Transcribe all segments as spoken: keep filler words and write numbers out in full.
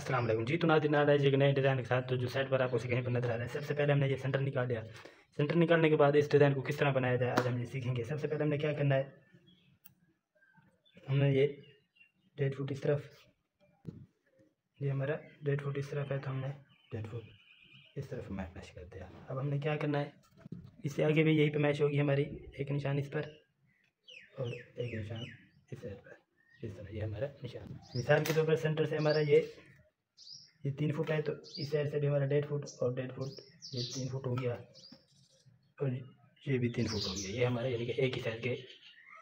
अस्सलाम वालेकुम जी। तो नाज़रीन आ रहा है जी एक नए डिज़ाइन के साथ, तो जो साइड पर आपको कहीं पर नजर आ रहा है। सबसे पहले हमने ये सेंटर निकाल लिया। सेंटर निकालने के बाद इस डिज़ाइन को किस तरह बनाया जाए आज हम ये सीखेंगे। सबसे पहले हमने क्या करना है, हमने ये डेढ़ फुट इस तरफ, ये हमारा डेढ़ फुट इस तरफ है तो हमने डेढ़ फुट इस तरफ मैश कर दिया। अब हमने क्या करना है, इससे आगे भी यही पर मैच होगी हमारी, एक निशान इस पर और एक निशान इस साइड पर, इस तरह ये हमारा निशान। मिसाल के तौर पर सेंटर से हमारा ये ये तीन फुट है तो इस साइड से भी हमारा डेढ़ फुट और डेढ़ फुट, ये तीन फुट हो गया और ये भी तीन फुट हो गया। ये हमारे यानी कि एक ही साइड के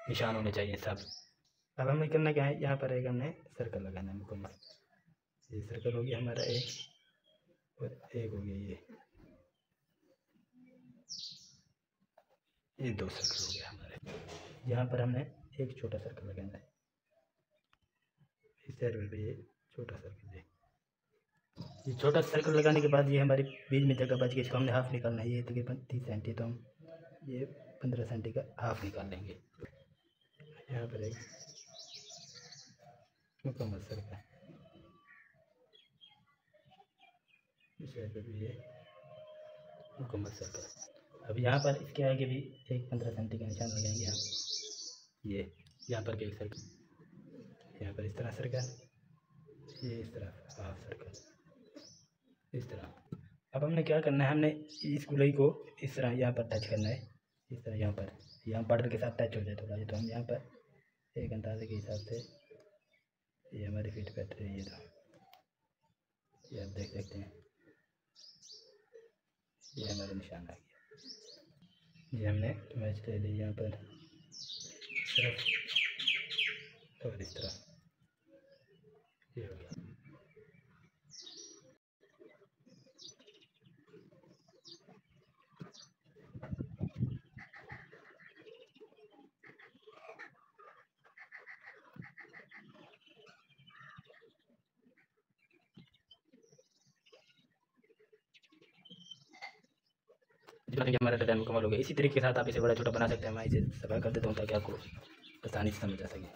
निशान होने चाहिए सब। अब हमने करना क्या है, यहाँ पर एक हमने सर्कल लगाना है मुकम्मल। ये सर्कल हो गया हमारा एक और एक हो गया, ये ये दो सर्कल हो गया हमारे। यहाँ पर हमने एक छोटा सर्कल लगाना है, इस साइड पर ये छोटा सर्कल है। ये छोटा सर्कल लगाने के बाद ये हमारी बीच में जगह बच गई, इसको हमने हाफ निकालना है। ये तकरीबन तीस सेंटी, तो हम ये पंद्रह सेंटी का हाफ निकाल लेंगे। यहाँ पर एक मुकम्मल सर्कल, इस साइड पर भी ये मुकम्मल सर्कल। अब यहाँ पर इसके आगे भी एक पंद्रह सेंटी का निशान लगाएंगे हम। ये यहाँ पर एक सर्कल, यहाँ पर इस तरह सर्कल, ये इस तरह हाफ सर्कल, इस तरह। अब हमने क्या करना है, हमने इस गोलाई को इस तरह यहाँ पर टच करना है, इस तरह यहाँ पर, यहाँ बॉर्डर के साथ टच हो जाए थोड़ा। ये तो हम यहाँ पर एक अंदाजे के हिसाब से ये हमारी फिट बैठ रही है, तो ये आप देख सकते हैं ये हमारा निशान आ गया। ये हमने मैच ले ली यहाँ पर इस तरफ और इस तरफ, ये हो गया। जितना हमारा डिज़ाइन मुकम्मल हो गया। इसी तरीके के साथ आप इसे बड़ा छोटा बना सकते हैं। मैं इसे सफा कर देता हूँ ताकि आपको आसानी से समझ आ सके।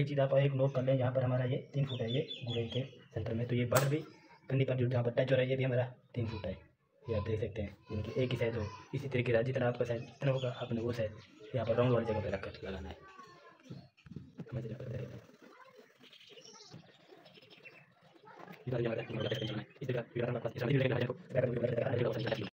एक चीज़ आप एक नोट कर लें, यहाँ पर हमारा ये तीन फुट है, ये गोले के सेंटर में, तो ये बॉर्डर भी कंडी पर जो जहाँ पर टच हो रहा है ये भी हमारा तीन फुट है। ये आप देख सकते हैं, इनकी एक ही साइड हो। इसी तरीके से जितना आपका साइज जितना होगा आपने वो साइज यहाँ पर राउंड वाली जगह पर रखकर लगाना है। इधर जाना है, इधर जाना है, इधर जाना है, इधर जाना है।